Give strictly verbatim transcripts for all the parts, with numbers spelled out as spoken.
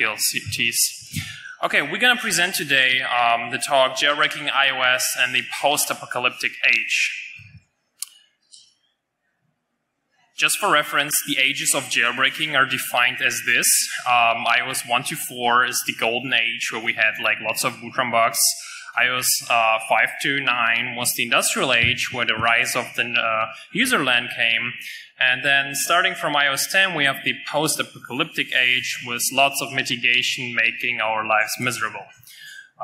L C Ts. Okay, we're going to present today um, the talk Jailbreaking iOS and the Post-Apocalyptic Age. Just for reference, the ages of jailbreaking are defined as this. Um, iOS one to four is the golden age where we had like lots of bootstrap bugs. iOS five to nine was the industrial age where the rise of the uh, user land came. And then starting from iOS ten, we have the post-apocalyptic age with lots of mitigation making our lives miserable.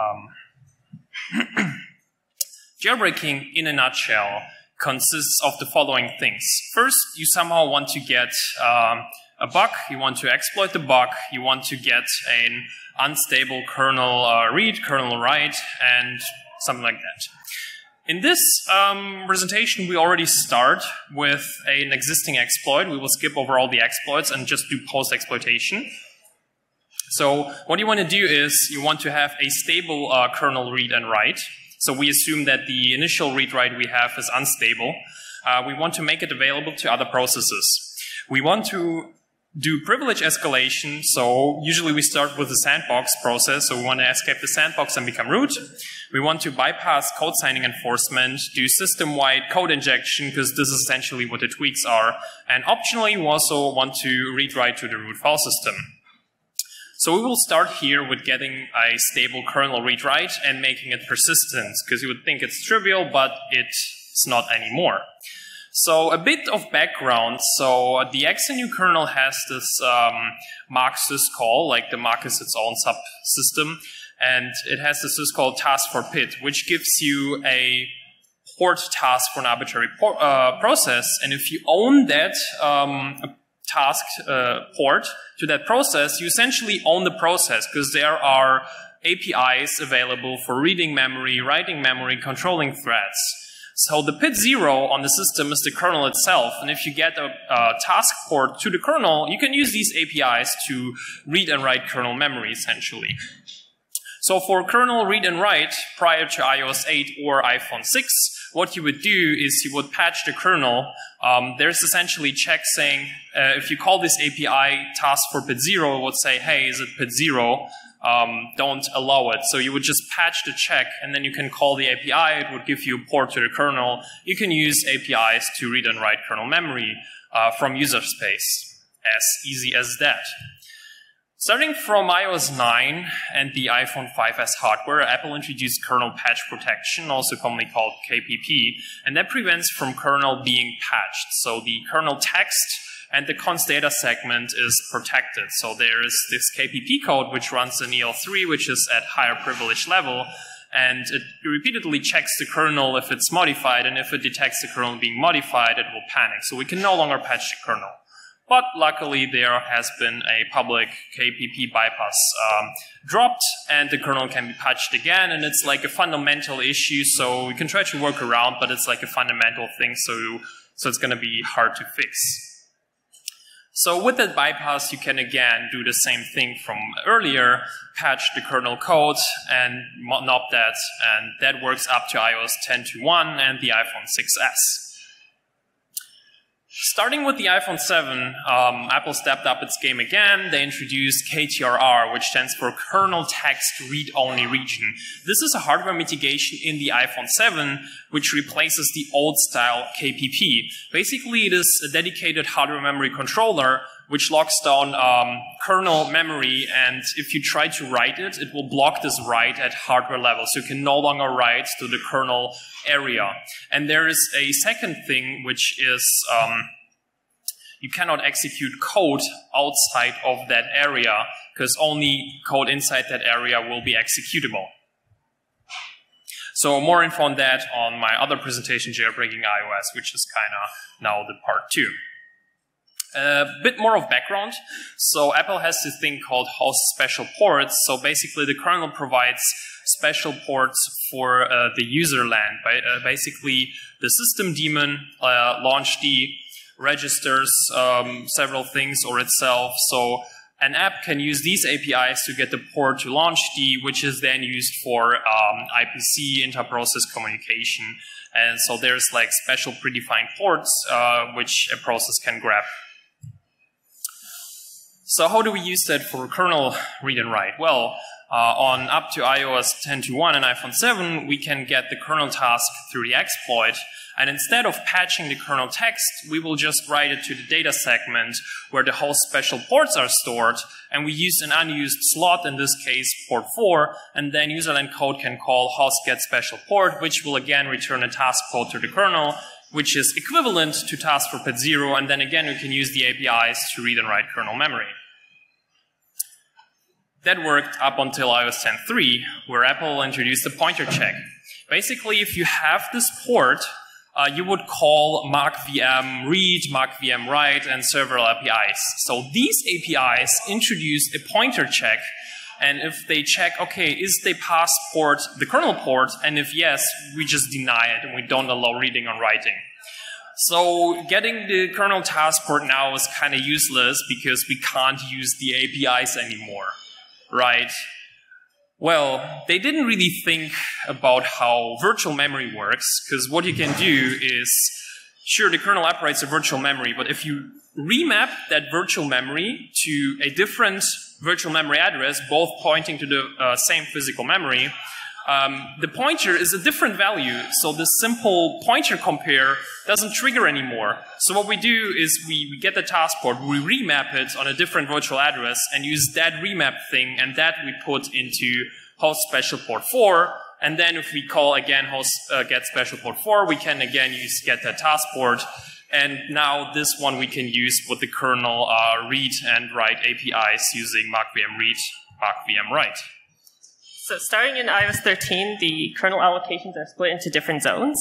Um, jailbreaking, in a nutshell, consists of the following things. First, you somehow want to get um, a bug, you want to exploit the bug, you want to get an unstable kernel uh, read, kernel write, and something like that. In this um, presentation, we already start with an existing exploit. We will skip over all the exploits and just do post-exploitation. So what you want to do is you want to have a stable uh, kernel read and write. So we assume that the initial read-write we have is unstable. Uh, we want to make it available to other processes. We want to do privilege escalation, so usually we start with the sandbox process, so we want to escape the sandbox and become root. We want to bypass code signing enforcement, do system-wide code injection, because this is essentially what the tweaks are. And optionally, we also want to read-write to the root file system. So we will start here with getting a stable kernel read-write and making it persistent, because you would think it's trivial, but it's not anymore. So a bit of background. So the X N U kernel has this um, Mach syscall, like the Mach is its own subsystem, and it has this syscall task for pid, which gives you a port task for an arbitrary por uh, process. And if you own that um, task uh, port to that process, you essentially own the process, because there are A P Is available for reading memory, writing memory, controlling threads. So the pid zero on the system is the kernel itself, and if you get a, a task port to the kernel, you can use these A P Is to read and write kernel memory, essentially. So for kernel read and write, prior to iOS eight or iPhone six, what you would do is you would patch the kernel. Um, there's essentially check saying, uh, if you call this A P I task for pid zero, it would say, hey, is it pid zero? Um, don't allow it. So you would just patch the check, and then you can call the A P I. It would give you a port to the kernel. You can use A P Is to read and write kernel memory uh, from user space. As easy as that. Starting from iOS nine and the iPhone five S hardware, Apple introduced kernel patch protection, also commonly called K P P, and that prevents from kernel being patched. So the kernel text and the const data segment is protected. So there is this K P P code which runs in E L three, which is at higher privilege level, and it repeatedly checks the kernel if it's modified, and if it detects the kernel being modified, it will panic. So we can no longer patch the kernel. But luckily, there has been a public K P P bypass um, dropped, and the kernel can be patched again, and it's like a fundamental issue, so we can try to work around, but it's like a fundamental thing, so, so it's going to be hard to fix. So with that bypass, you can again do the same thing from earlier, patch the kernel code and knob that, and that works up to iOS ten to one and the iPhone six S. Starting with the iPhone seven, um, Apple stepped up its game again. They introduced K T R R, which stands for Kernel Text Read-Only Region. This is a hardware mitigation in the iPhone seven, which replaces the old-style K P P. Basically, it is a dedicated hardware memory controller, which locks down um, kernel memory, and if you try to write it, it will block this write at hardware level, so you can no longer write to the kernel area. And there is a second thing, which is um, you cannot execute code outside of that area, because only code inside that area will be executable. So more info on that on my other presentation, Jailbreaking iOS, which is kind of now the part two. A bit more of background. So Apple has this thing called host special ports. So basically the kernel provides special ports for uh, the user land. By, uh, basically the system daemon, uh, launchd, registers um, several things or itself. So an app can use these A P Is to get the port to launchd, which is then used for um, I P C, interprocess communication. And so there's like special predefined ports uh, which a process can grab. So how do we use that for kernel read and write? Well, uh, on up to iOS ten point two point one and iPhone seven, we can get the kernel task through the exploit. And instead of patching the kernel text, we will just write it to the data segment where the host special ports are stored, and we use an unused slot, in this case port four, and then userland code can call host get special port, which will again return a task code to the kernel, which is equivalent to task for port zero, and then again we can use the A P Is to read and write kernel memory. That worked up until iOS ten point three, where Apple introduced the pointer check. Basically, if you have this port, Uh, you would call Mach V M read, Mach V M write, and several A P Is. So these A P Is introduce a pointer check, and if they check, okay, is the pass port the kernel port? And if yes, we just deny it and we don't allow reading or writing. So getting the kernel task port now is kind of useless because we can't use the A P Is anymore, right? Well, they didn't really think about how virtual memory works, because what you can do is, sure, the kernel operates a virtual memory, but if you remap that virtual memory to a different virtual memory address, both pointing to the uh, same physical memory, um, the pointer is a different value, so the simple pointer compare doesn't trigger anymore. So what we do is we, we get the task port, we remap it on a different virtual address and use that remap thing, and that we put into host special port four, and then if we call again host uh, get special port four, we can again use get that task port, and now this one we can use with the kernel uh, read and write A P Is using Mach V M read, Mach V M write. So starting in iOS thirteen, the kernel allocations are split into different zones,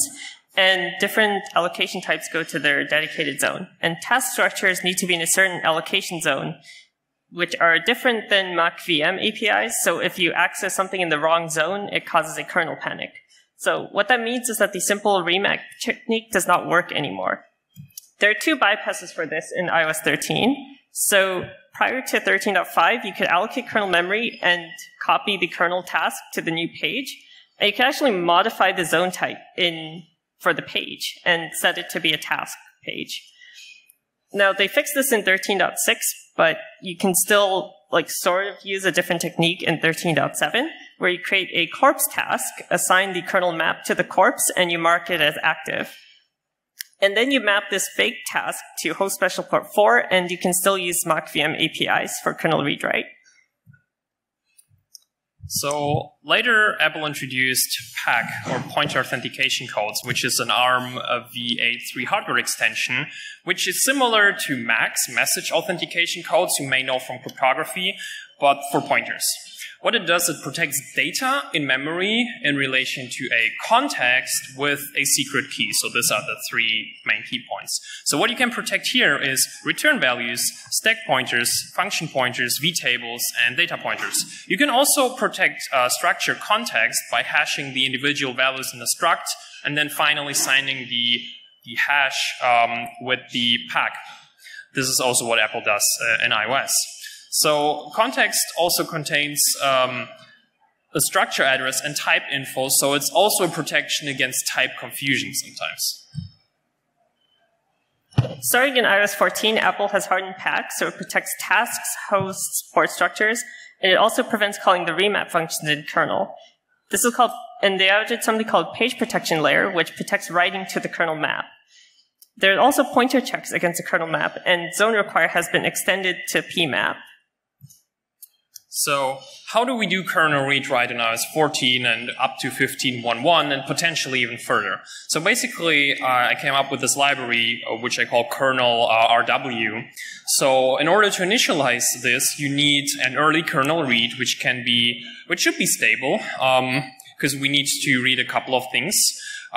and different allocation types go to their dedicated zone. And task structures need to be in a certain allocation zone, which are different than Mach V M A P Is, so if you access something in the wrong zone, it causes a kernel panic. So what that means is that the simple remap technique does not work anymore. There are two bypasses for this in iOS thirteen. So prior to thirteen point five, you could allocate kernel memory and copy the kernel task to the new page, and you can actually modify the zone type in for the page and set it to be a task page. Now, they fixed this in thirteen point six, but you can still like sort of use a different technique in thirteen point seven, where you create a corpse task, assign the kernel map to the corpse, and you mark it as active. And then you map this fake task to host special port four, and you can still use Mach V M A P Is for kernel read-write. So later, Apple introduced P A C, or Pointer Authentication Codes, which is an ARM V eight three hardware extension, which is similar to Macs, Message Authentication Codes, you may know from cryptography, but for pointers. What it does, it protects data in memory in relation to a context with a secret key. So these are the three main key points. So what you can protect here is return values, stack pointers, function pointers, vtables, and data pointers. You can also protect uh, structure context by hashing the individual values in the struct, and then finally signing the, the hash um, with the P A C. This is also what Apple does uh, in iOS. So context also contains um, a structure address and type info, so it's also a protection against type confusion sometimes. Starting in iOS fourteen, Apple has hardened P A C, so it protects tasks, hosts, port structures, and it also prevents calling the remap functions in kernel. This is called, and they added something called page protection layer, which protects writing to the kernel map. There are also pointer checks against the kernel map, and zone require has been extended to P map. So how do we do kernel read-write in iOS fourteen and up to fifteen point one point one and potentially even further? So basically, uh, I came up with this library, which I call kernel uh, R W. So in order to initialize this, you need an early kernel read, which can be, which should be stable, because um, we need to read a couple of things.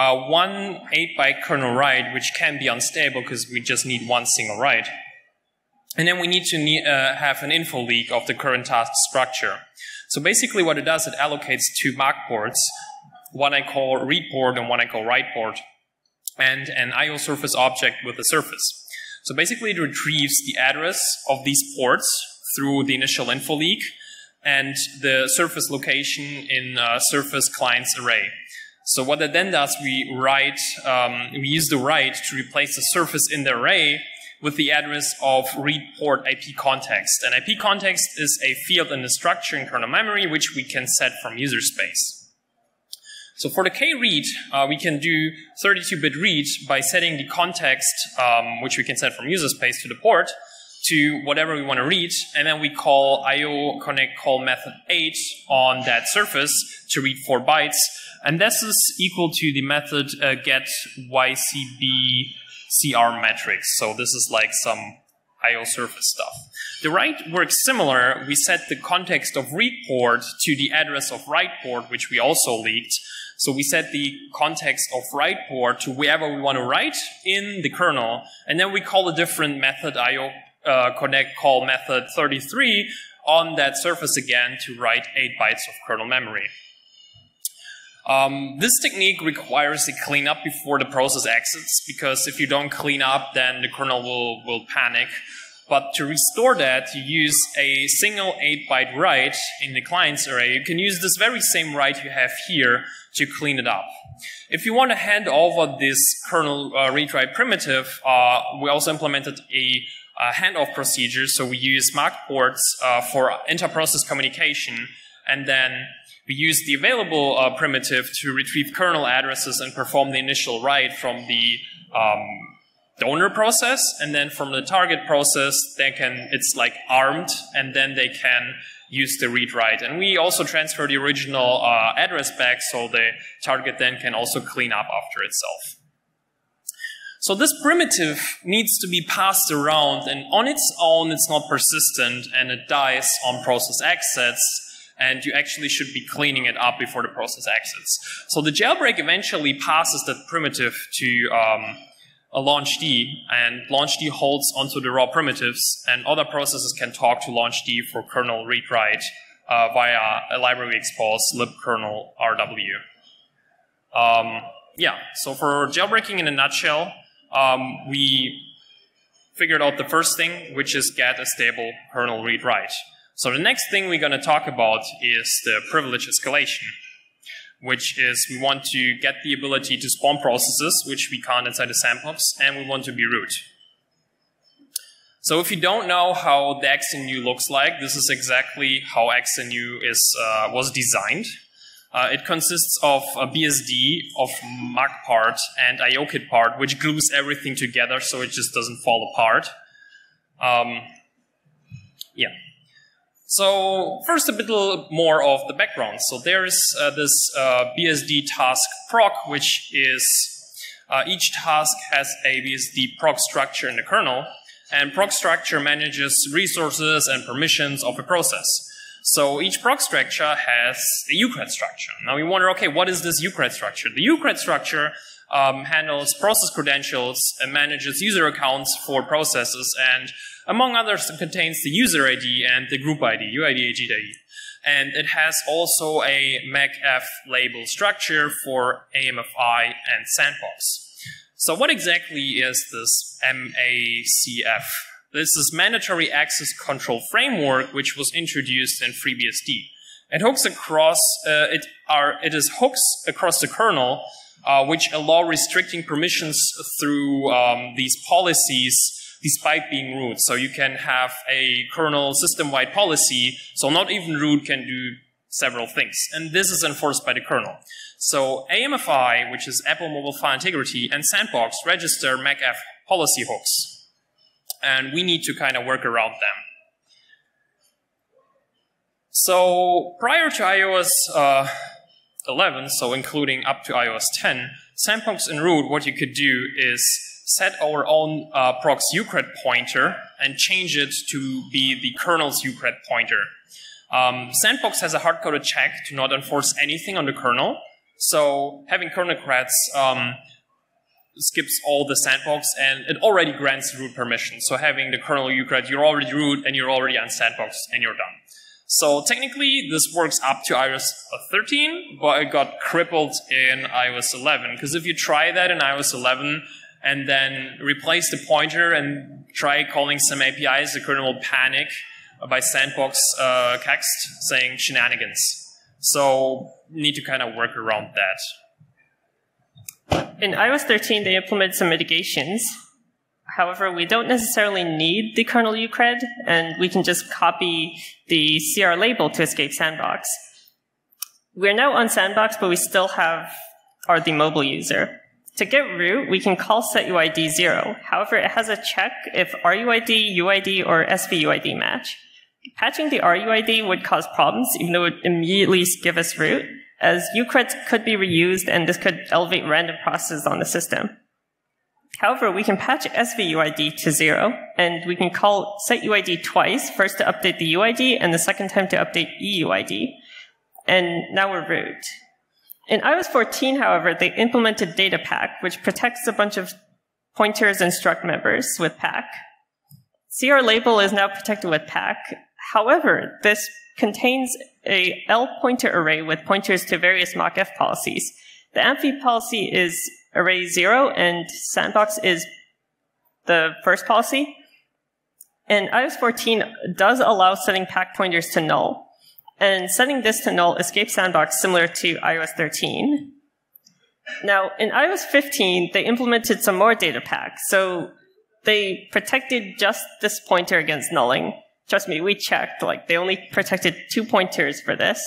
Uh, one eight byte kernel write, which can be unstable because we just need one single write. And then we need to ne uh, have an info leak of the current task structure. So basically what it does, it allocates two Mach ports, one I call read port and one I call write port, and an I O surface object with a surface. So basically it retrieves the address of these ports through the initial info leak and the surface location in uh, surface clients array. So what that then does, we write, um, we use the write to replace the surface in the array with the address of read port I P context. And I P context is a field in the structure in kernel memory which we can set from user space. So for the K read, uh, we can do thirty-two bit read by setting the context, um, which we can set from user space to the port, to whatever we want to read, and then we call I O connect call method eight on that surface to read four bytes. And this is equal to the method uh, get Y C B C R matrix. So this is like some I O surface stuff. The write works similar. We set the context of read port to the address of write port, which we also leaked. So we set the context of write port to wherever we want to write in the kernel, and then we call a different method I O Uh, connect call method thirty-three on that surface again to write eight bytes of kernel memory. Um, this technique requires a cleanup before the process exits, because if you don't clean up, then the kernel will, will panic. But to restore that, you use a single eight byte write in the client's array. You can use this very same write you have here to clean it up. If you want to hand over this kernel uh, read-write primitive, uh, we also implemented a Uh, handoff procedures, so we use Mach ports uh, for inter-process communication, and then we use the available uh, primitive to retrieve kernel addresses and perform the initial write from the um, donor process, and then from the target process they can, it's like armed, and then they can use the read-write. And we also transfer the original uh, address back, so the target then can also clean up after itself. So this primitive needs to be passed around, and on its own it's not persistent and it dies on process exits, and you actually should be cleaning it up before the process exits. So the jailbreak eventually passes that primitive to um, a launchd, and launchd holds onto the raw primitives, and other processes can talk to launchd for kernel read-write uh, via a library expose libkernelrw. Um, yeah, so for jailbreaking in a nutshell, Um, we figured out the first thing, which is get a stable kernel read-write. So the next thing we're going to talk about is the privilege escalation, which is we want to get the ability to spawn processes, which we can't inside the sandbox, and we want to be root. So if you don't know how the X N U looks like, this is exactly how X N U is, uh, was designed. Uh, it consists of a B S D, of Mach part, and I O Kit part, which glues everything together so it just doesn't fall apart. Um, yeah. So first, a bit more of the background. So there is uh, this uh, B S D task proc, which is uh, each task has a B S D proc structure in the kernel, and proc structure manages resources and permissions of a process. So each proc structure has a U CRED structure. Now we wonder, okay, what is this U CRED structure? The U CRED structure um, handles process credentials and manages user accounts for processes, and among others, it contains the user I D and the group I D, U I D, A G I D. And it has also a M A C F label structure for A M F I and sandbox. So what exactly is this M A C F? This is Mandatory Access Control Framework, which was introduced in FreeBSD. It hooks across, uh, it, are, it is hooks across the kernel, uh, which allow restricting permissions through um, these policies despite being root. So you can have a kernel system-wide policy, so not even root can do several things. And this is enforced by the kernel. So A M F I, which is Apple Mobile File Integrity, and Sandbox register M A C F policy hooks. And we need to kind of work around them. So prior to iOS uh, eleven, so including up to iOS ten, sandbox and root, what you could do is set our own uh, proc's U CRED pointer and change it to be the kernel's U CRED pointer. Um, sandbox has a hard-coded check to not enforce anything on the kernel. So having kernel creds, um, skips all the sandbox, and it already grants root permission. So having the kernel U CRED, you're already root, and you're already on sandbox, and you're done. So technically, this works up to iOS thirteen, but it got crippled in iOS eleven, because if you try that in iOS eleven, and then replace the pointer and try calling some A P Is, the kernel will panic by sandbox uh, text saying shenanigans. So you need to kind of work around that. In iOS thirteen, they implemented some mitigations. However, we don't necessarily need the kernel U C R E D, and we can just copy the C R label to escape sandbox. We're now on sandbox, but we still have are the mobile user. To get root, we can call set U I D zero. However, it has a check if R U I D, U I D, or S V U I D match. Patching the R U I D would cause problems, even though it would immediately give us root, as U C R E Ds could be reused, and this could elevate random processes on the system. However, we can patch S V U I D to zero, and we can call set U I D twice, first to update the U I D, and the second time to update E U I D. And now we're root. In i O S fourteen, however, they implemented data pack, which protects a bunch of pointers and struct members with pack. C R label is now protected with pack. However, this contains a L pointer array with pointers to various M A C F policies. The A M F I policy is array zero, and sandbox is the first policy. And i O S fourteen does allow setting pack pointers to null. And setting this to null escapes sandbox, similar to i O S thirteen. Now, in i O S fifteen, they implemented some more data pack. So they protected just this pointer against nulling. Trust me, we checked. Like, they only protected two pointers for this.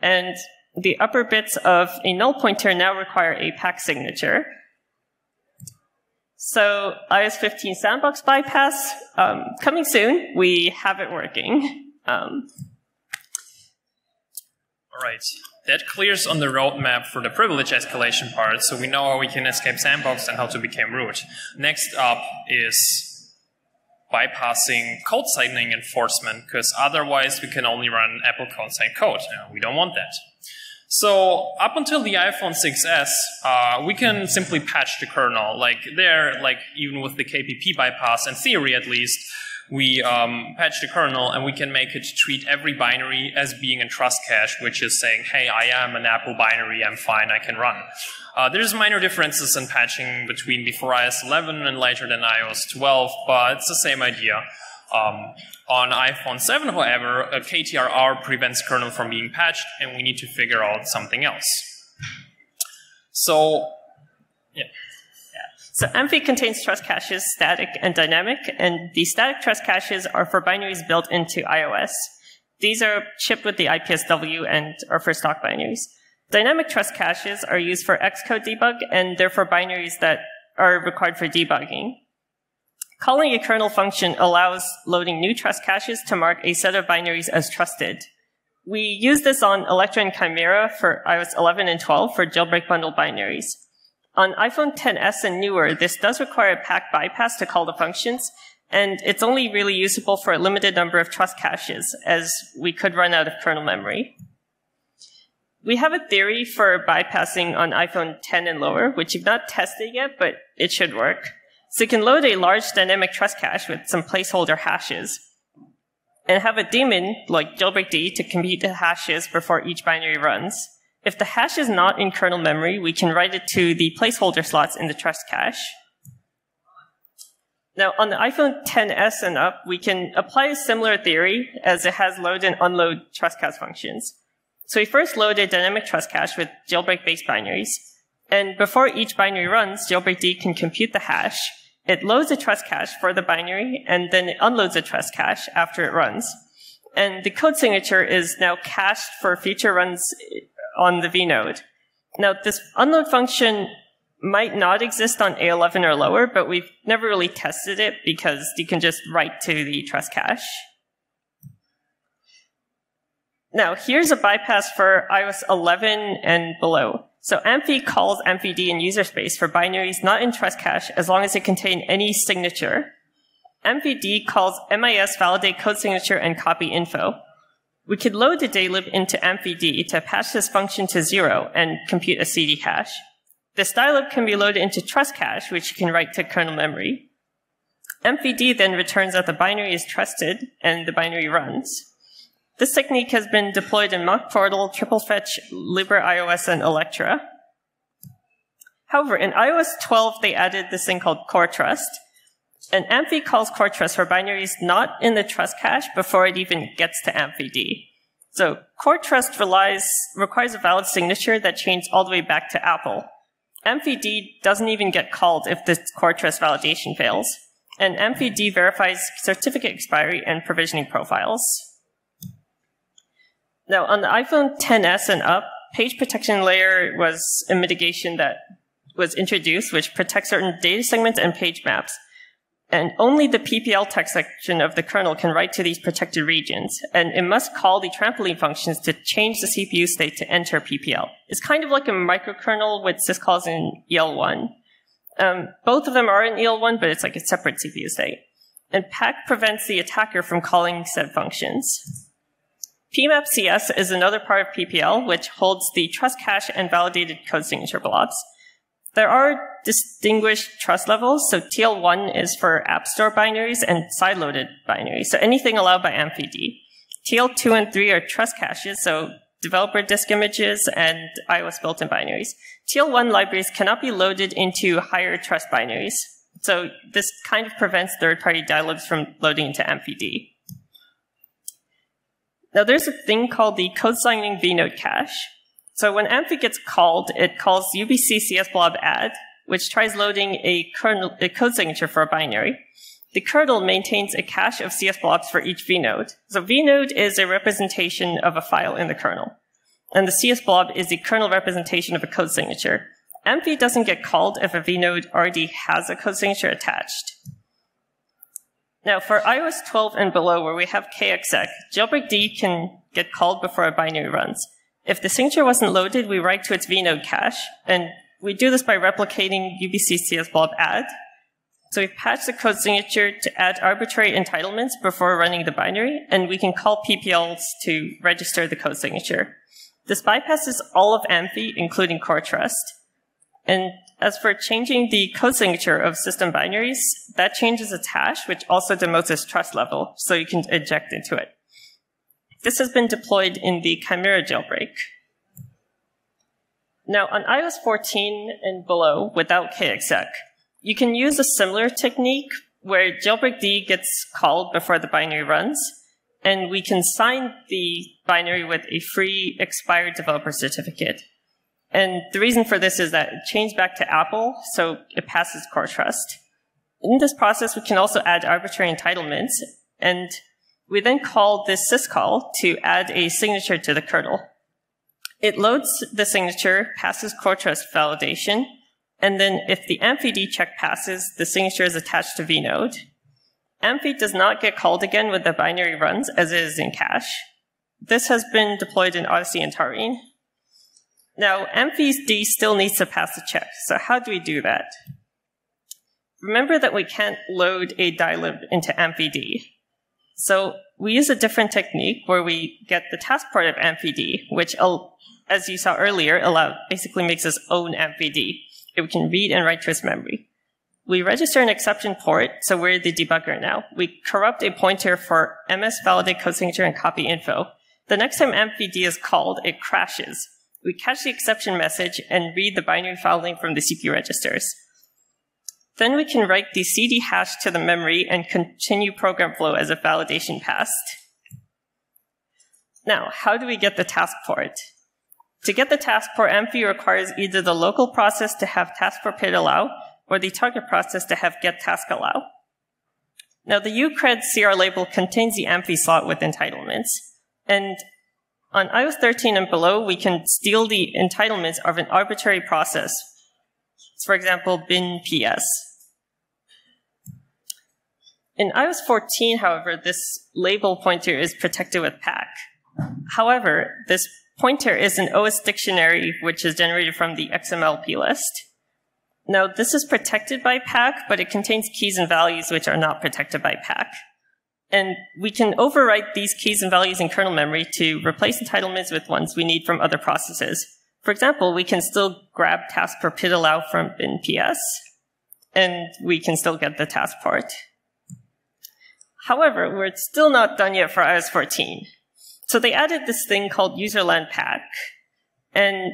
And the upper bits of a null pointer now require a pack signature. So i O S fifteen sandbox bypass, um, coming soon. We have it working. Um, All right, that clears on the roadmap for the privilege escalation part, so we know how we can escape sandbox and how to become root. Next up is bypassing code signing enforcement, because otherwise we can only run Apple consign code. Now, we don't want that. So up until the iPhone six S, uh, we can simply patch the kernel. Like there, like even with the K P P bypass, in theory at least, we um, patch the kernel, and we can make it treat every binary as being in trust cache, which is saying, hey, I am an Apple binary, I'm fine, I can run. Uh, there's minor differences in patching between before i O S eleven and later than i O S twelve, but it's the same idea. Um, on iPhone seven, however, a K T R R prevents kernel from being patched, and we need to figure out something else. So, yeah. So A M F I contains trust caches, static and dynamic, and the static trust caches are for binaries built into iOS. These are shipped with the I P S W and are for stock binaries. Dynamic trust caches are used for Xcode debug, and they're for binaries that are required for debugging. Calling a kernel function allows loading new trust caches to mark a set of binaries as trusted. We use this on Electra and Chimera for i O S eleven and twelve for jailbreak bundle binaries. On iPhone ten S and newer, this does require a pack bypass to call the functions, and it's only really usable for a limited number of trust caches, as we could run out of kernel memory. We have a theory for bypassing on iPhone ten and lower, which you've not tested yet, but it should work. So you can load a large dynamic trust cache with some placeholder hashes, and have a daemon, like jailbreakd, to compute the hashes before each binary runs. If the hash is not in kernel memory, we can write it to the placeholder slots in the trust cache. Now, on the iPhone ten S and up, we can apply a similar theory, as it has load and unload trust cache functions. So we first load a dynamic trust cache with jailbreak-based binaries, and before each binary runs, jailbreakd can compute the hash. It loads a trust cache for the binary, and then it unloads a trust cache after it runs. And the code signature is now cached for future runs on the vnode. Now, this unload function might not exist on A eleven or lower, but we've never really tested it because you can just write to the trust cache. Now, here's a bypass for i O S eleven and below. So A M F I calls A M F I D in user space for binaries not in trust cache as long as they contain any signature. A M F I D calls M I S validate code signature and copy info. We could load the daylib into A M F I D to patch this function to zero and compute a C D hash. This dylib can be loaded into trust cache, which you can write to kernel memory. A M F I D then returns that the binary is trusted and the binary runs. This technique has been deployed in Mach, Portal, Triple Fetch, LibreIOS, and Electra. However, in i O S twelve, they added this thing called CoreTrust. And A M F I calls CoreTrust for binaries not in the trust cache before it even gets to A M F I D. So CoreTrust relies, requires a valid signature that chains all the way back to Apple. A M F I D doesn't even get called if the CoreTrust validation fails. and A M F I D verifies certificate expiry and provisioning profiles. Now, on the iPhone X S and up, page protection layer was a mitigation that was introduced, which protects certain data segments and page maps. And only the P P L text section of the kernel can write to these protected regions, and it must call the trampoline functions to change the C P U state to enter P P L. It's kind of like a microkernel with syscalls in E L one. Um, both of them are in E L one, but it's like a separate C P U state. And P A C prevents the attacker from calling said functions. P M A P C S is another part of P P L, which holds the trust cache and validated code signature blobs. There are distinguished trust levels, so T L one is for App Store binaries and sideloaded binaries, so anything allowed by A M F I D. T L two and three are trust caches, so developer disk images and iOS built-in binaries. T L one libraries cannot be loaded into higher trust binaries, so this kind of prevents third-party dial-ups from loading into A M F I D. Now there's a thing called the code signing vnode cache. So when A M F I D gets called, it calls U B C csblob add, which tries loading a, kernel, a code signature for a binary. The kernel maintains a cache of csblobs for each vnode. So vnode is a representation of a file in the kernel, and the csblob is the kernel representation of a code signature. A M F I D doesn't get called if a vnode already has a code signature attached. Now, for iOS twelve and below, where we have K X X, jailbreakd can get called before a binary runs. If the signature wasn't loaded, we write to its vnode cache, and we do this by replicating U B C csblob add. So we patch the code signature to add arbitrary entitlements before running the binary, and we can call P P Ls to register the code signature. This bypasses all of A M F I, including CoreTrust. And as for changing the code signature of system binaries, that changes its hash, which also demotes its trust level, so you can inject into it. This has been deployed in the Chimera jailbreak. Now, on iOS fourteen and below, without K X X, you can use a similar technique where jailbreakd gets called before the binary runs, and we can sign the binary with a free expired developer certificate. And the reason for this is that it changed back to Apple, so it passes CoreTrust. In this process, we can also add arbitrary entitlements, and we then call this syscall to add a signature to the kernel. It loads the signature, passes CoreTrust validation, and then if the A M F I D check passes, the signature is attached to vnode. A M F I D does not get called again when the binary runs, as it is in cache. This has been deployed in Odyssey and Taurine. Now, A M F I D still needs to pass the check, so how do we do that? Remember that we can't load a dylib into A M F I D. So we use a different technique where we get the task part of A M F I D, which, as you saw earlier, allow, basically makes its own A M F I D. It can read and write to its memory. We register an exception port, so we're the debugger now. We corrupt a pointer for M S validate code signature and copy info. The next time A M F I D is called, it crashes. We catch the exception message and read the binary file name from the C P U registers. Then we can write the C D hash to the memory and continue program flow as a validation passed. Now, how do we get the task port? To get the task port, A M F I requires either the local process to have task port pid allow or the target process to have get task allow. Now, the U C R E D C R label contains the A M F I slot with entitlements, and on iOS thirteen and below, we can steal the entitlements of an arbitrary process. For example, bin P S. In iOS fourteen, however, this label pointer is protected with P A C. However, this pointer is an O S dictionary, which is generated from the X M L plist. Now, this is protected by P A C, but it contains keys and values which are not protected by P A C. And we can overwrite these keys and values in kernel memory to replace entitlements with ones we need from other processes. For example, we can still grab task per pid allow from bin P S, and we can still get the task port. However, we're still not done yet for iOS fourteen. So they added this thing called userland P A C, and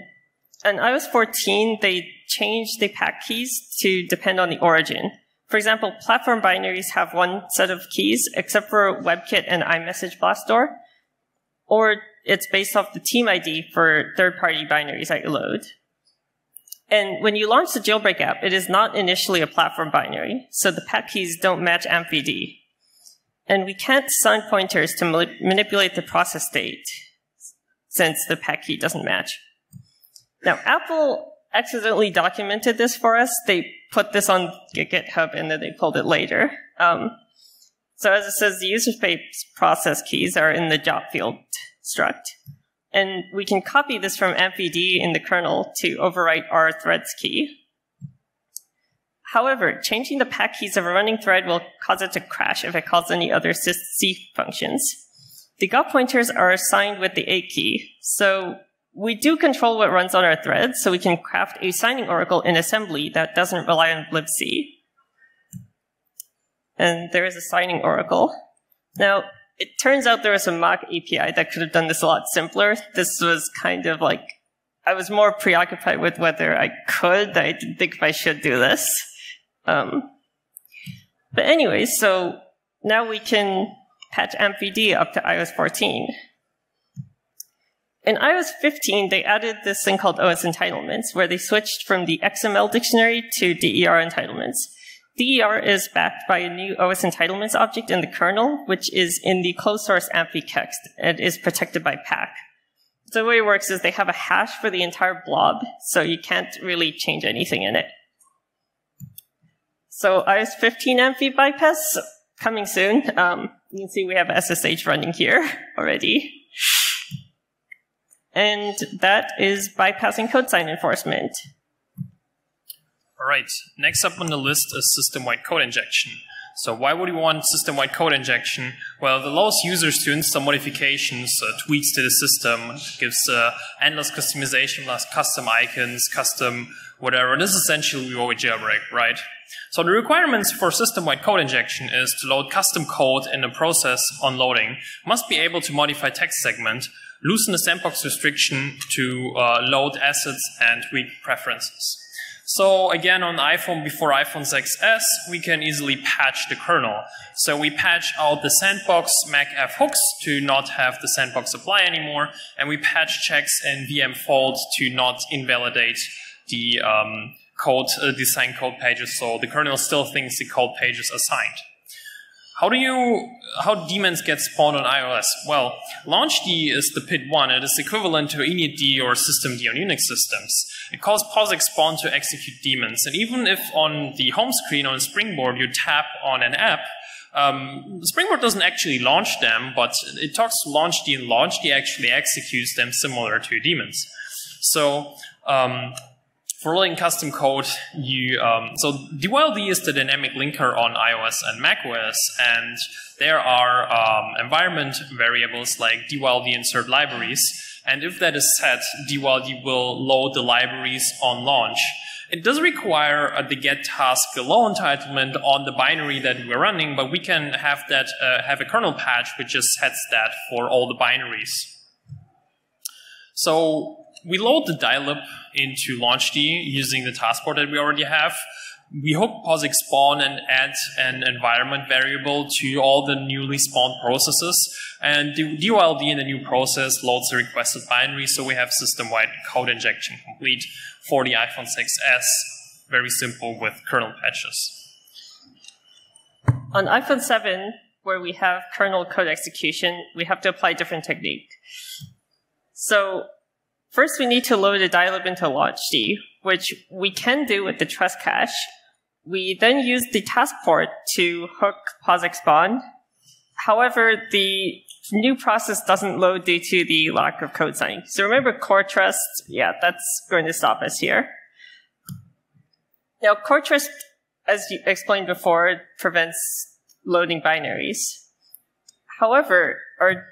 on iOS fourteen, they changed the P A C keys to depend on the origin. For example, platform binaries have one set of keys, except for WebKit and iMessage Blast Door, or it's based off the team I D for third-party binaries I load. And when you launch the jailbreak app, it is not initially a platform binary, so the P A C keys don't match A M F I D. And we can't assign pointers to ma manipulate the process state, since the P A C key doesn't match. Now, Apple accidentally documented this for us. They put this on GitHub, and then they pulled it later. Um, so as it says, the user space process keys are in the job field struct. And we can copy this from A M F I D in the kernel to overwrite our thread's key. However, changing the P A C keys of a running thread will cause it to crash if it calls any other sysc functions. The got pointers are assigned with the A key, so we do control what runs on our thread, so we can craft a signing oracle in assembly that doesn't rely on libc. And there is a signing oracle. Now, it turns out there was a Mach A P I that could have done this a lot simpler. This was kind of like, I was more preoccupied with whether I could than I didn't think if I should do this. Um, but anyway, so now we can patch A M F I D up to i O S fourteen. In i O S fifteen, they added this thing called O S entitlements, where they switched from the X M L dictionary to D E R entitlements. D E R is backed by a new O S entitlements object in the kernel, which is in the closed source A M F I text and is protected by P A C. So the way it works is they have a hash for the entire blob, so you can't really change anything in it. So i O S fifteen A M F I bypass coming soon. Um, you can see we have S S H running here already. And that is bypassing code sign enforcement. All right, next up on the list is system-wide code injection. So why would you want system-wide code injection? Well, it allows users to install modifications, uh, tweaks to the system, gives uh, endless customization, plus custom icons, custom whatever. This is essentially what we jailbreak, right? So the requirements for system-wide code injection is to load custom code in the process on loading, must be able to modify text segment, loosen the sandbox restriction to uh, load assets and tweak preferences. So again, on iPhone before iPhone six S, we can easily patch the kernel. So we patch out the sandbox M A C F hooks to not have the sandbox apply anymore, and we patch checks in V M fold to not invalidate the um, code, uh, the signed code pages, so the kernel still thinks the code pages are signed. How do you, how do daemons get spawned on iOS? Well, launchd is the P I D one. It is equivalent to initd or systemd on Unix systems. It calls POSIX spawn to execute daemons. And even if on the home screen on Springboard you tap on an app, um, Springboard doesn't actually launch them, but it talks to launchd, and launchd actually executes them similar to daemons. So, um, for loading custom code, you um, so D Y L D is the dynamic linker on iOS and macOS, and there are um, environment variables like D Y L D insert libraries, and if that is set, D Y L D will load the libraries on launch. It does require uh, the get task low entitlement on the binary that we're running, but we can have that uh, have a kernel patch which just sets that for all the binaries. So we load the dylib into launchd using the taskboard that we already have. We hook POSIX spawn and add an environment variable to all the newly spawned processes. And the D Y L D in the new process loads the requested binary, so we have system-wide code injection complete for the iPhone six S. Very simple with kernel patches. On iPhone seven, where we have kernel code execution, we have to apply different technique. So first, we need to load a dylib into launchd, which we can do with the trust cache. We then use the taskport to hook POSIX spawn. However, the new process doesn't load due to the lack of code signing. So remember CoreTrust? Yeah, that's going to stop us here. Now, CoreTrust, as you explained before, prevents loading binaries. However, our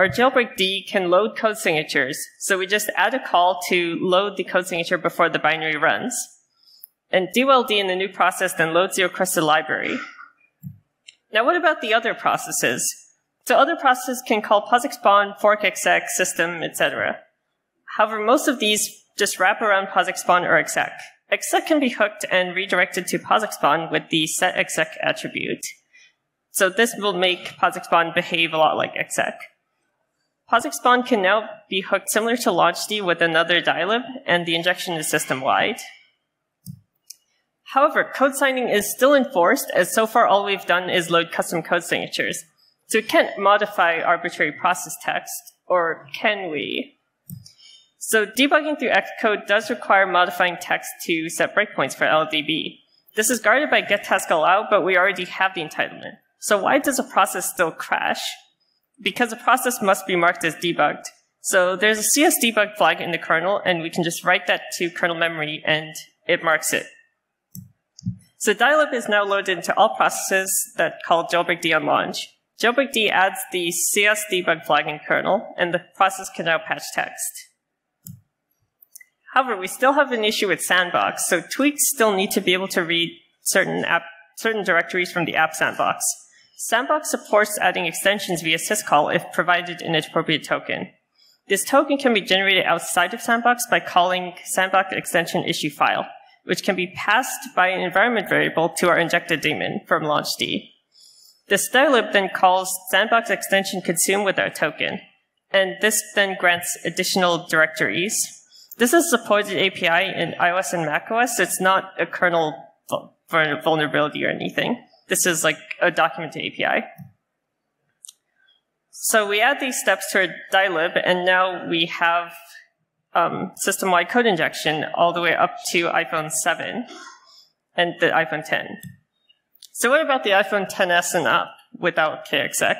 Our jailbreakd can load code signatures, so we just add a call to load the code signature before the binary runs. And D Y L D in the new process then loads the requested library. Now what about the other processes? So other processes can call POSIX spawn, fork exec, system, et cetera. However, most of these just wrap around POSIX spawn or exec. Exec can be hooked and redirected to POSIX spawn with the set exec attribute. So this will make POSIX spawn behave a lot like exec. POSIX bond can now be hooked similar to launchd with another dylib, and the injection is system-wide. However, code signing is still enforced, as so far all we've done is load custom code signatures. So we can't modify arbitrary process text, or can we? So debugging through Xcode does require modifying text to set breakpoints for L D B. This is guarded by getTaskAllow, but we already have the entitlement. So why does a process still crash? Because a process must be marked as debugged. So there's a C S debug flag in the kernel, and we can just write that to kernel memory, and it marks it. So dylib is now loaded into all processes that call jailbreakd on launch. jailbreakd adds the C S debug flag in kernel, and the process can now patch text. However, we still have an issue with sandbox, so tweaks still need to be able to read certain, app, certain directories from the app sandbox. Sandbox supports adding extensions via syscall if provided an appropriate token. This token can be generated outside of sandbox by calling sandbox extension issue file, which can be passed by an environment variable to our injected daemon from launchd. This dylib then calls sandbox extension consume with our token, and this then grants additional directories. This is supported A P I in iOS and macOS. It's not a kernel vulnerability or anything. This is like a document A P I. So we add these steps to our dylib, and now we have um, system-wide code injection all the way up to iPhone seven and the iPhone ten. So what about the iPhone ten S and up without K X E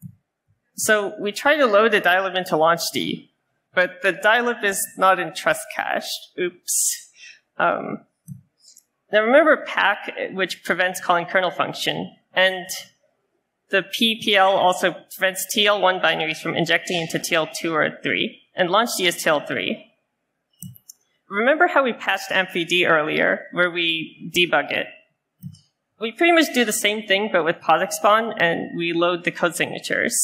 C? So we try to load the dylib into launchd, but the dylib is not in trust cache. Oops. Um, now remember PAC, which prevents calling kernel function, and the P P L also prevents T L one binaries from injecting into T L two or three, and launchd is T L three. Remember how we patched A M F I D earlier, where we debug it? We pretty much do the same thing, but with POSIX spawn, and we load the code signatures.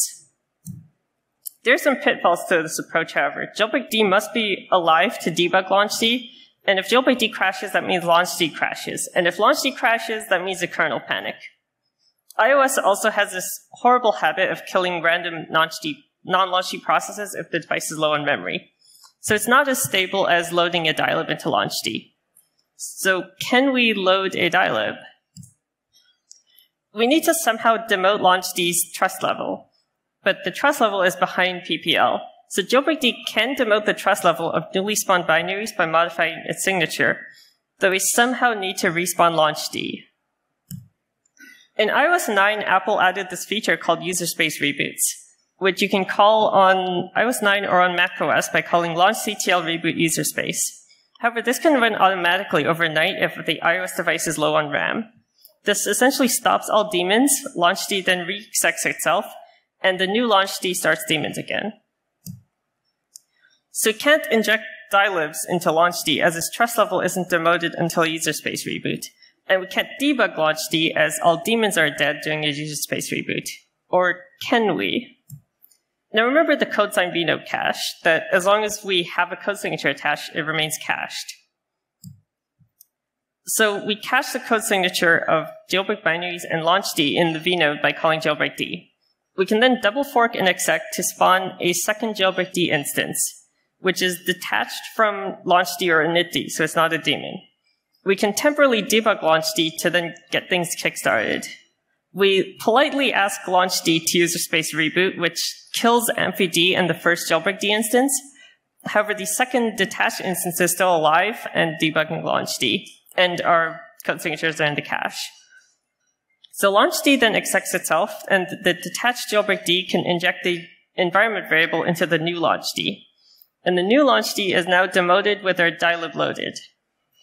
There's some pitfalls to this approach, however. jailbreakd must be alive to debug launchd, and if jailbreakd crashes, that means launchd crashes, and if launchd crashes, that means a kernel panic. iOS also has this horrible habit of killing random non-launchd processes if the device is low on memory. So it's not as stable as loading a dylib into launchd. So can we load a dylib? We need to somehow demote launchd's trust level, but the trust level is behind P P L. So jailbreakd can demote the trust level of newly spawned binaries by modifying its signature, though we somehow need to respawn launchd. In iOS nine, Apple added this feature called user space reboots, which you can call on iOS nine or on macOS by calling launchd T L reboot user space. However, this can run automatically overnight if the iOS device is low on RAM. This essentially stops all daemons, launchd then re-execs itself, and the new launchd starts daemons again. So we can't inject dylibs into launchd as its trust level isn't demoted until user space reboot. And we can't debug launchd as all daemons are dead during a user space reboot. Or can we? Now remember the code sign vnote cache, that as long as we have a code signature attached, it remains cached. So we cache the code signature of jailbreak binaries and launchd in the vnode by calling jailbreakd. We can then double fork an exec to spawn a second jailbreakd instance, which is detached from launchd or initd, so it's not a daemon. We can temporarily debug launchd to then get things kickstarted. We politely ask launchd to user space reboot, which kills A M F I D and the first jailbreakd instance. However, the second detached instance is still alive and debugging launchd, and our code signatures are in the cache. So launchd then execs itself, and the detached jailbreakd can inject the environment variable into the new launchd. And the new launchd is now demoted with our dylib loaded.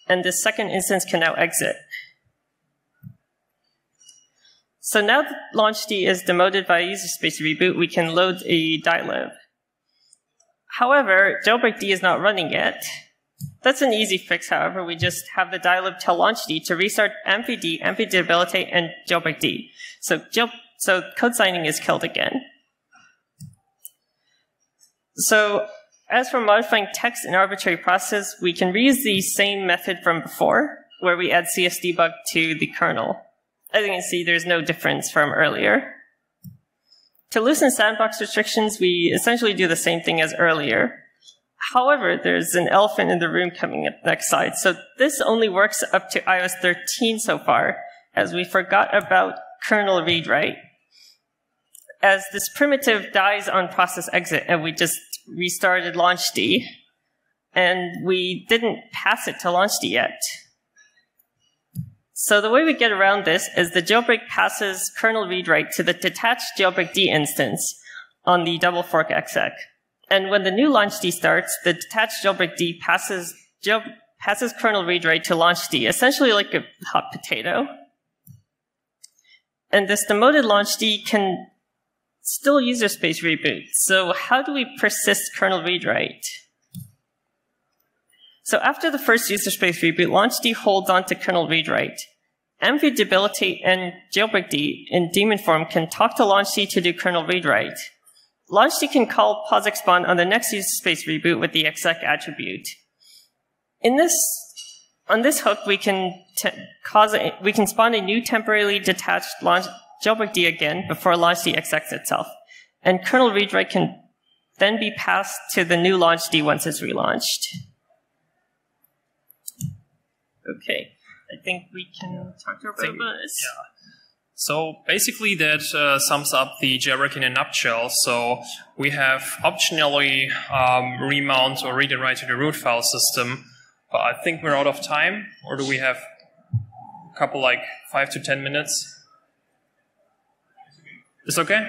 And this second instance can now exit. So now that launchd is demoted by user space reboot, we can load a dylib. However, jailbreakd is not running yet. That's an easy fix, however. We just have the dylib tell launchd to restart A M F I D, A M F I D debilitate, and jailbreakd. So, jail so code signing is killed again. So as for modifying text in arbitrary processes, we can reuse the same method from before, where we add C S debug to the kernel. As you can see, there's no difference from earlier. To loosen sandbox restrictions, we essentially do the same thing as earlier. However, there's an elephant in the room coming up next slide. So this only works up to i O S thirteen so far, as we forgot about kernel read-write. As this primitive dies on process exit, and we just restarted launchd, and we didn't pass it to launchd yet. So the way we get around this is the jailbreak passes kernel read-write to the detached jailbreakd instance on the double fork exec. And when the new launchd starts, the detached jailbreakd passes, jail, passes kernel read-write to launchd, essentially like a hot potato. And this demoted launchd can still user space reboot. So how do we persist kernel read-write? So after the first user space reboot, launchd holds on to kernel read-write. A M F I D debilitate and jailbreakd in daemon form can talk to launchd to do kernel read-write. Launchd can call POSIX spawn on the next user space reboot with the exec attribute. In this, on this hook, we can cause a, we can spawn a new temporarily detached launch jailbreakd again before launchd execs itself, and kernel read-write can then be passed to the new launchd once it's relaunched. Okay, I think we can talk about think, this. Yeah. So basically that uh, sums up the jailbreak in a nutshell. So we have optionally um, remount or read and write to the root file system, but I think we're out of time, or do we have a couple, like five to ten minutes? It's okay?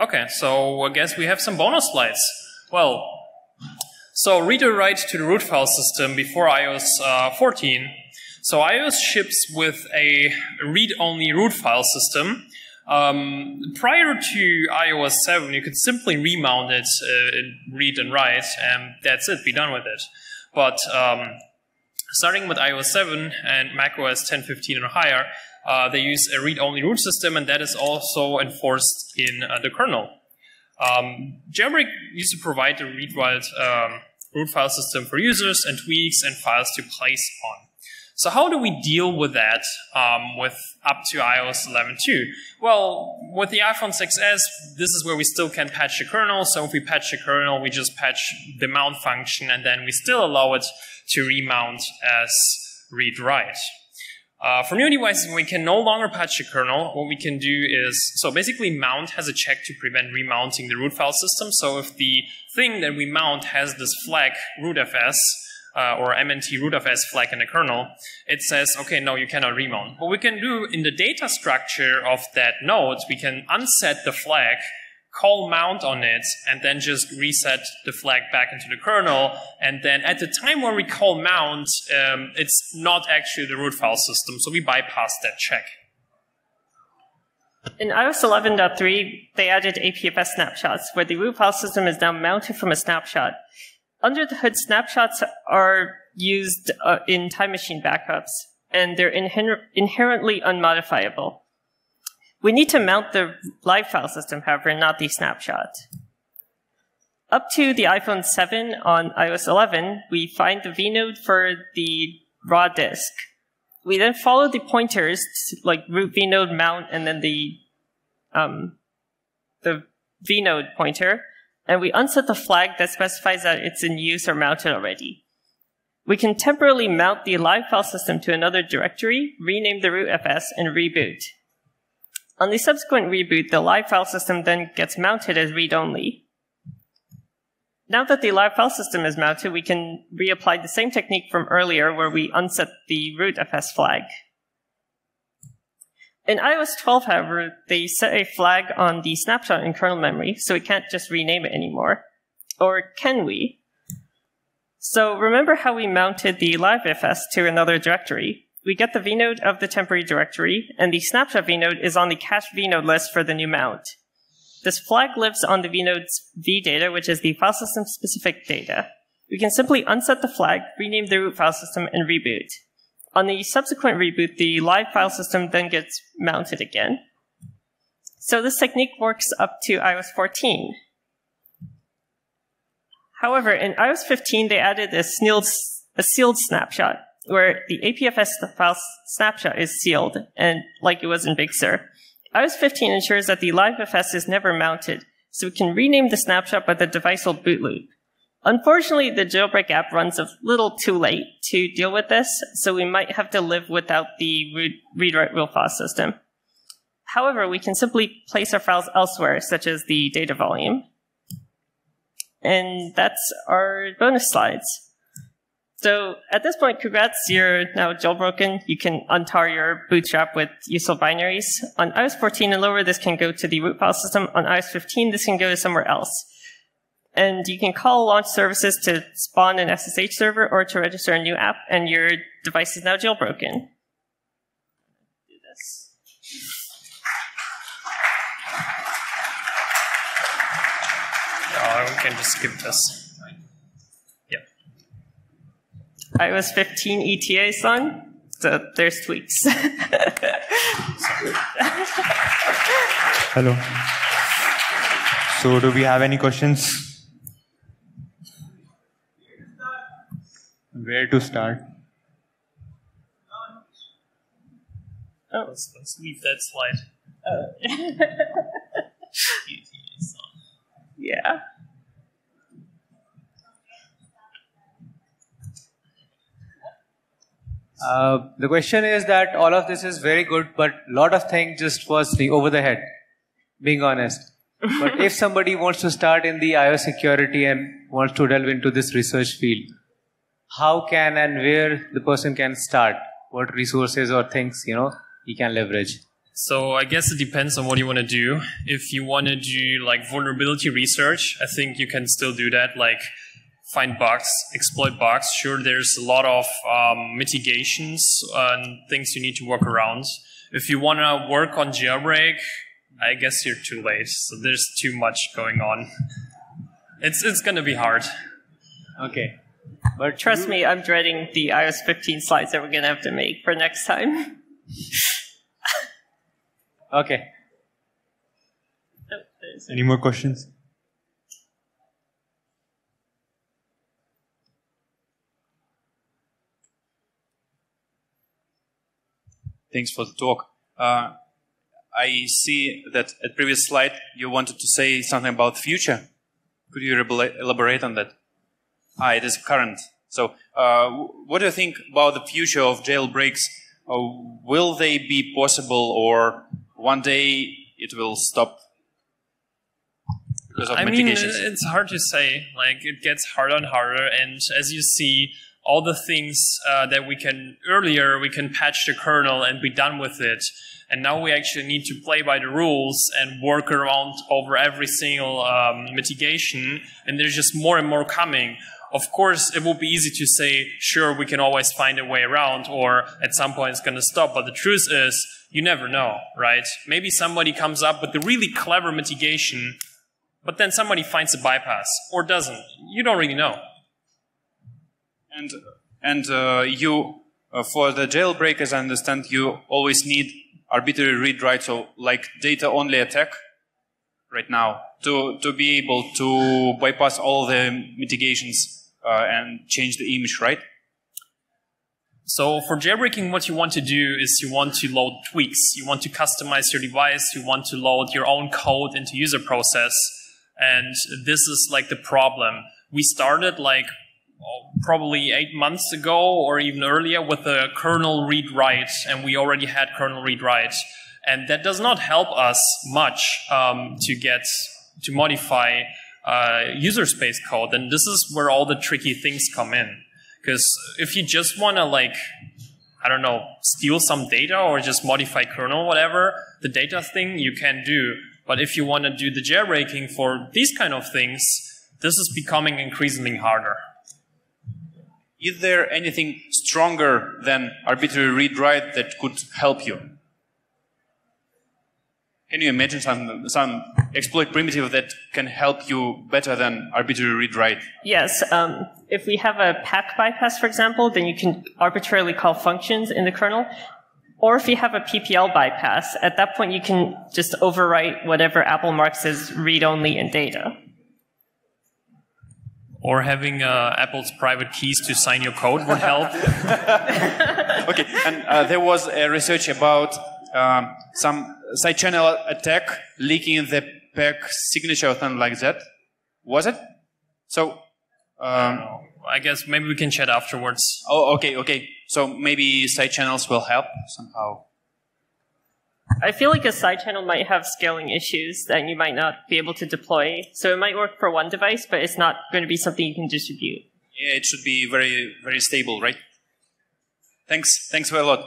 Okay, so I guess we have some bonus slides. Well, so read or write to the root file system before i O S fourteen. So iOS ships with a read-only root file system. Um, prior to i O S seven, you could simply remount it, uh, read and write, and that's it, be done with it. But um, starting with i O S seven and mac O S ten, fifteen and higher, uh, they use a read-only root system, and that is also enforced in uh, the kernel. Um, jailbreak used to provide the read-write um, root file system for users and tweaks and files to place on. So how do we deal with that um, with up to i O S eleven point two? Well, with the iPhone six S, this is where we still can patch the kernel. So if we patch the kernel, we just patch the mount function, and then we still allow it to remount as read-write. Uh, for new devices, when we can no longer patch the kernel, what we can do is, so basically mount has a check to prevent remounting the root file system. So if the thing that we mount has this flag rootfs, Uh, or M N T rootfs flag in the kernel, it says, okay, no, you cannot remount. What we can do in the data structure of that node, we can unset the flag, call mount on it, and then just reset the flag back into the kernel. And then at the time when we call mount, um, it's not actually the root file system, so we bypass that check. In i O S eleven point three, they added A P F S snapshots, where the root file system is now mounted from a snapshot. Under the hood, snapshots are used uh, in time machine backups, and they're inher inherently unmodifiable. We need to mount the live file system, however, not the snapshot. Up to the iPhone seven on i O S eleven, we find the vnode for the raw disk. We then follow the pointers, like root vnode mount, and then the, um, the vnode pointer, and we unset the flag that specifies that it's in use or mounted already. We can temporarily mount the live file system to another directory, rename the rootfs, and reboot. On the subsequent reboot, the live file system then gets mounted as read-only. Now that the live file system is mounted, we can reapply the same technique from earlier where we unset the rootfs flag. In i O S twelve, however, they set a flag on the snapshot in kernel memory, so we can't just rename it anymore. Or can we? So remember how we mounted the libfs to another directory. We get the vnode of the temporary directory, and the snapshot vnode is on the cache vnode list for the new mount. This flag lives on the vnode's vdata, which is the file system-specific data. We can simply unset the flag, rename the root file system, and reboot. On the subsequent reboot, the live file system then gets mounted again. So this technique works up to i O S fourteen. However, in i O S fifteen, they added a sealed, a sealed snapshot, where the A P F S file snapshot is sealed, and like it was in Big Sur. iOS fifteen ensures that the libfs is never mounted, so we can rename the snapshot by the device will boot loop. Unfortunately, the jailbreak app runs a little too late to deal with this, so we might have to live without the re read-write real file system. However, we can simply place our files elsewhere, such as the data volume. And that's our bonus slides. So at this point, congrats, you're now jailbroken. You can untar your bootstrap with useful binaries. On iOS fourteen and lower, this can go to the root file system. On iOS fifteen, this can go to somewhere else. And you can call launch services to spawn an S S H server or to register a new app, and your device is now jailbroken. Do this. Oh, we can just skip this. Yep. iOS fifteen E T A's on, so there's tweaks. Hello. So do we have any questions? Where to start? Oh. Let's, let's leave that slide. Uh. Yeah. Uh, the question is that all of this is very good, but a lot of things just was the over the head, being honest. But if somebody wants to start in the iOS security and wants to delve into this research field, how can and where the person can start? What resources or things, you know, he can leverage? So I guess it depends on what you want to do. If you want to do like vulnerability research, I think you can still do that, like find bugs, exploit bugs. Sure, there's a lot of um, mitigations and things you need to work around. If you want to work on jailbreak, I guess you're too late. So there's too much going on. It's, it's going to be hard. Okay. But trust me, I'm dreading the iOS fifteen slides that we're going to have to make for next time. Okay. Any more questions? Thanks for the talk. Uh, I see that at previous slide you wanted to say something about future. Could you elaborate on that? Ah, it is current. So, uh, what do you think about the future of jailbreaks? Uh, will they be possible, or one day it will stop because of I mitigations? Mean, it's hard to say. Like, it gets harder and harder, and as you see, all the things uh, that we can earlier, we can patch the kernel and be done with it. And now we actually need to play by the rules and work around over every single um, mitigation. And there's just more and more coming. Of course, it will be easy to say, sure, we can always find a way around, or at some point it's going to stop. But the truth is, you never know, right? Maybe somebody comes up with a really clever mitigation, but then somebody finds a bypass or doesn't. You don't really know. And, and uh, you, uh, for the jailbreak, as I understand, you always need arbitrary read-write, so like data-only attack right now, to, to be able to bypass all the mitigations uh, and change the image, right? So for jailbreaking, what you want to do is you want to load tweaks. You want to customize your device. You want to load your own code into user process. And this is like the problem. We started like probably eight months ago or even earlier with the kernel read-write, and we already had kernel read-write. And that does not help us much um, to get to modify uh, user space code. And this is where all the tricky things come in. Because if you just want to, like, I don't know, steal some data or just modify kernel, whatever, the data thing you can do. But if you want to do the jailbreaking for these kind of things, this is becoming increasingly harder. Is there anything stronger than arbitrary read-write that could help you? Can you imagine some, some exploit primitive that can help you better than arbitrary read-write? Yes. Um, if we have a P A C bypass, for example, then you can arbitrarily call functions in the kernel. Or if you have a P P L bypass, at that point you can just overwrite whatever Apple marks as read-only in data. Or having uh, Apple's private keys to sign your code would help. Okay, and uh, there was a research about um, some side-channel attack leaking the P A C signature or something like that? Was it? So, um, I, I guess maybe we can chat afterwards. Oh, okay, okay. So maybe side channels will help somehow. I feel like a side channel might have scaling issues that you might not be able to deploy. So it might work for one device, but it's not going to be something you can distribute. Yeah, it should be very, very stable, right? Thanks. Thanks a lot.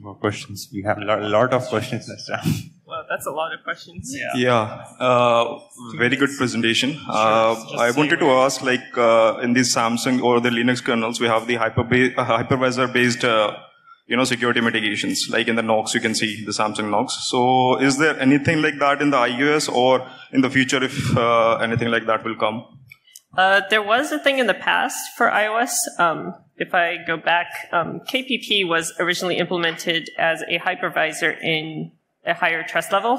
More questions. We have a lot, a lot of questions next time. Well, that's a lot of questions. Yeah, yeah. Uh, very good presentation. Uh, I wanted to ask, like, uh, in these Samsung or the Linux kernels, we have the hyper uh, hypervisor-based, uh, you know, security mitigations. Like in the N O C s, you can see the Samsung N O C s. So, is there anything like that in the iOS or in the future, if uh, anything like that will come? Uh, there was a thing in the past for iOS. Um, if I go back, um, K P P was originally implemented as a hypervisor in a higher trust level.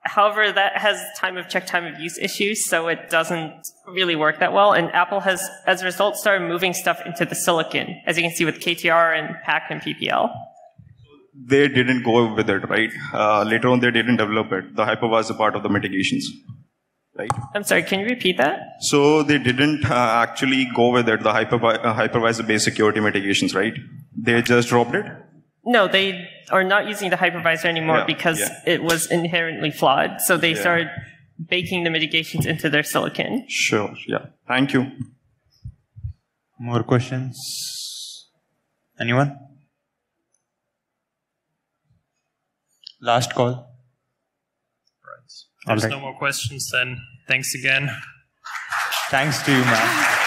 However, that has time of check, time of use issues, so it doesn't really work that well. And Apple has, as a result, started moving stuff into the silicon, as you can see with K T R R and P A C and P P L. They didn't go with it, right? Uh, later on, they didn't develop it. The hypervisor part of the mitigations, right? I'm sorry, can you repeat that? So they didn't uh, actually go with it, the hypervi- uh, hypervisor-based security mitigations, right? They just dropped it? No, they are not using the hypervisor anymore yeah, because yeah. it was inherently flawed. So they yeah. started baking the mitigations into their silicon. Sure, yeah. Thank you. More questions? Anyone? Last call. Right. There's okay. no more questions then. Thanks again. Thanks to you, man.